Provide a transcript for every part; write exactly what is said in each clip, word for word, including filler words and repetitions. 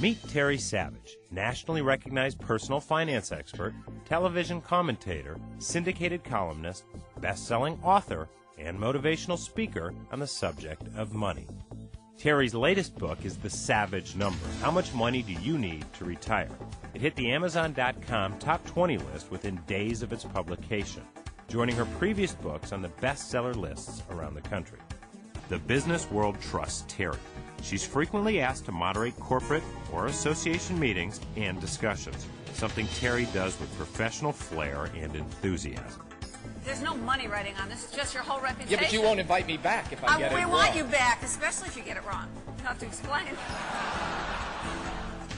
Meet Terry Savage, nationally recognized personal finance expert, television commentator, syndicated columnist, best-selling author, and motivational speaker on the subject of money. Terry's latest book is The Savage Number: How Much Money Do You Need to Retire? It hit the Amazon dot com top twenty list within days of its publication, joining her previous books on the bestseller lists around the country. The business world trusts Terry. She's frequently asked to moderate corporate or association meetings and discussions, something Terry does with professional flair and enthusiasm. There's no money writing on this. It's just your whole reputation. Yeah, but you won't invite me back if I uh, get it wrong. We want you back, especially if you get it wrong. You have to explain.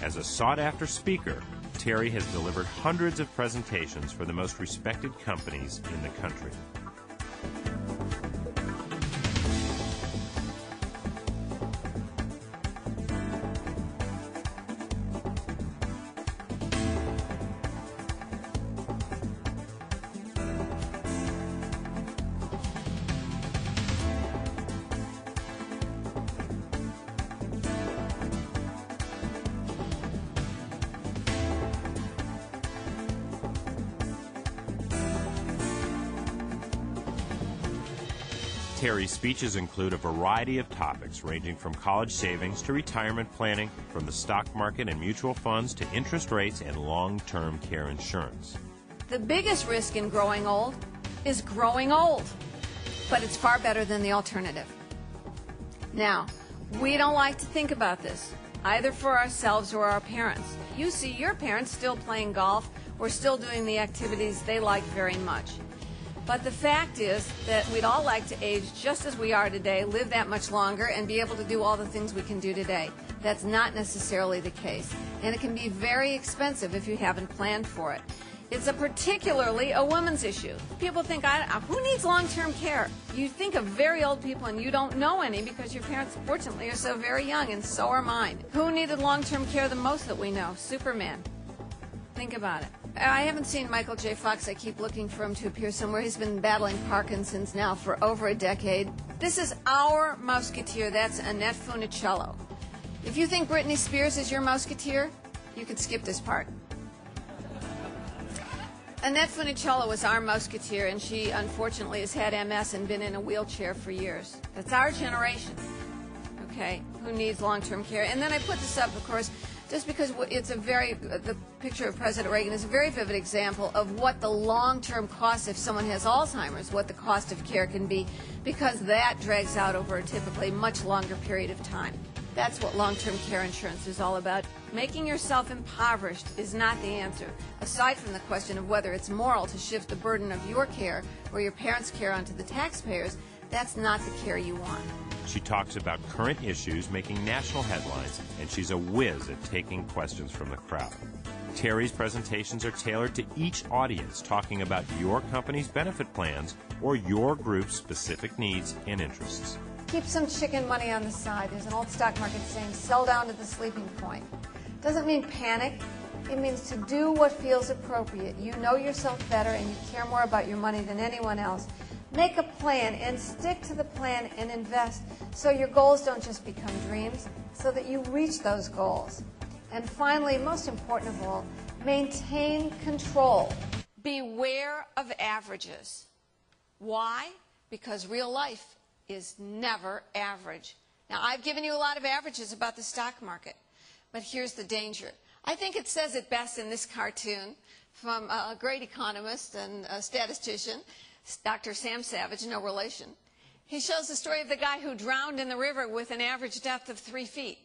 As a sought-after speaker, Terry has delivered hundreds of presentations for the most respected companies in the country. Terry's speeches include a variety of topics ranging from college savings to retirement planning, from the stock market and mutual funds to interest rates and long-term care insurance. The biggest risk in growing old is growing old, but it's far better than the alternative. Now, we don't like to think about this, either for ourselves or our parents. You see your parents still playing golf or still doing the activities they like very much. But the fact is that we'd all like to age just as we are today, live that much longer, and be able to do all the things we can do today. That's not necessarily the case. And it can be very expensive if you haven't planned for it. It's a particularly a woman's issue. People think, I, who needs long-term care? You think of very old people and you don't know any because your parents, fortunately, are so very young, and so are mine. Who needed long-term care the most that we know? Superman. Think about it. I haven't seen Michael J. Fox. I keep looking for him to appear somewhere. He's been battling Parkinson's now for over a decade. This is our Mouseketeer. That's Annette Funicello. If you think Britney Spears is your Mouseketeer, you could skip this part. Annette Funicello was our Mouseketeer, and she unfortunately has had M S and been in a wheelchair for years. That's our generation, okay, who needs long-term care. And then I put this up, of course, just because it's a very, the picture of President Reagan is a very vivid example of what the long-term cost if someone has Alzheimer's, what the cost of care can be, because that drags out over a typically much longer period of time. That's what long-term care insurance is all about. Making yourself impoverished is not the answer, aside from the question of whether it's moral to shift the burden of your care or your parents' care onto the taxpayers. That's not the care you want. She talks about current issues making national headlines, and she's a whiz at taking questions from the crowd. Terry's presentations are tailored to each audience, talking about your company's benefit plans or your group's specific needs and interests. Keep some chicken money on the side. There's an old stock market saying, sell down to the sleeping point. Doesn't mean panic. It means to do what feels appropriate. You know yourself better and you care more about your money than anyone else. Make a plan and stick to the plan and invest so your goals don't just become dreams, so that you reach those goals. And finally, most important of all, maintain control. Beware of averages. Why? Because real life is never average. Now, I've given you a lot of averages about the stock market, but here's the danger. I think it says it best in this cartoon from a great economist and a statistician, Doctor Sam Savage, no relation. He shows the story of the guy who drowned in the river with an average depth of three feet.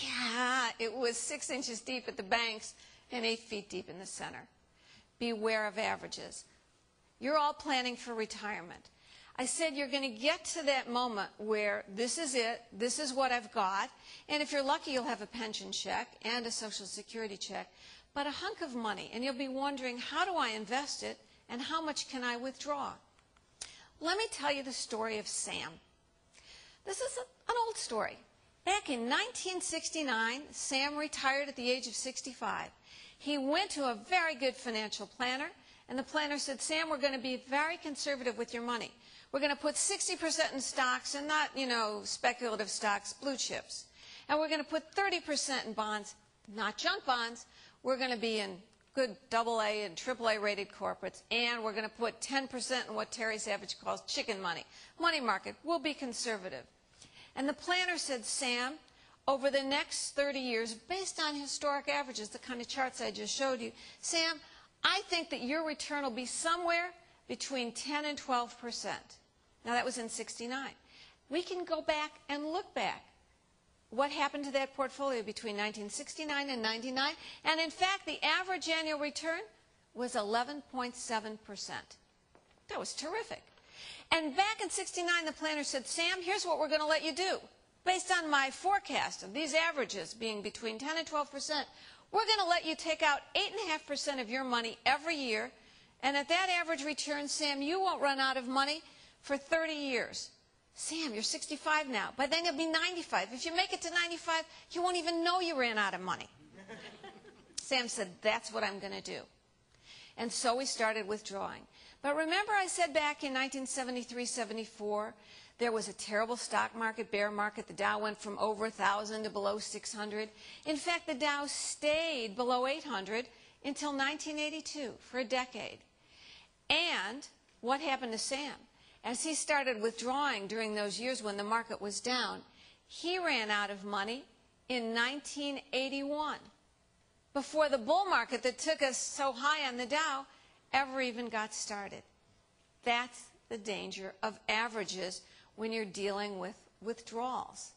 Yeah, it was six inches deep at the banks and eight feet deep in the center. Beware of averages. You're all planning for retirement. I said you're going to get to that moment where this is it, this is what I've got, and if you're lucky you'll have a pension check and a Social Security check, but a hunk of money, and you'll be wondering, how do I invest it? And how much can I withdraw? Let me tell you the story of Sam. This is a, an old story. Back in nineteen sixty-nine, Sam retired at the age of sixty-five. He went to a very good financial planner, and the planner said, Sam, we're going to be very conservative with your money. We're going to put sixty percent in stocks and not, you know, speculative stocks, blue chips. And we're going to put thirty percent in bonds not junk bonds. We're going to be in good double A and triple A rated corporates, and we're going to put ten percent in what Terry Savage calls chicken money. Money market will be conservative. And the planner said, Sam, over the next thirty years, based on historic averages, the kind of charts I just showed you, Sam, I think that your return will be somewhere between ten and twelve percent. Now, that was in sixty-nine. We can go back and look back. What happened to that portfolio between nineteen sixty-nine and ninety-nine? And in fact, the average annual return was eleven point seven percent. That was terrific. And back in sixty-nine, the planner said, Sam, here's what we're going to let you do. Based on my forecast of these averages being between ten and twelve percent, we're going to let you take out eight point five percent of your money every year. And at that average return, Sam, you won't run out of money for thirty years. Sam, you're sixty-five now. By then you'll be ninety-five. If you make it to ninety-five, you won't even know you ran out of money. Sam said, that's what I'm going to do. And so we started withdrawing. But remember I said back in nineteen seventy-three seventy-four, there was a terrible stock market, bear market. The Dow went from over one thousand to below six hundred. In fact, the Dow stayed below eight hundred until nineteen eighty-two, for a decade. And what happened to Sam? As he started withdrawing during those years when the market was down, he ran out of money in nineteen eighty-one, before the bull market that took us so high on the Dow ever even got started. That's the danger of averages when you're dealing with withdrawals.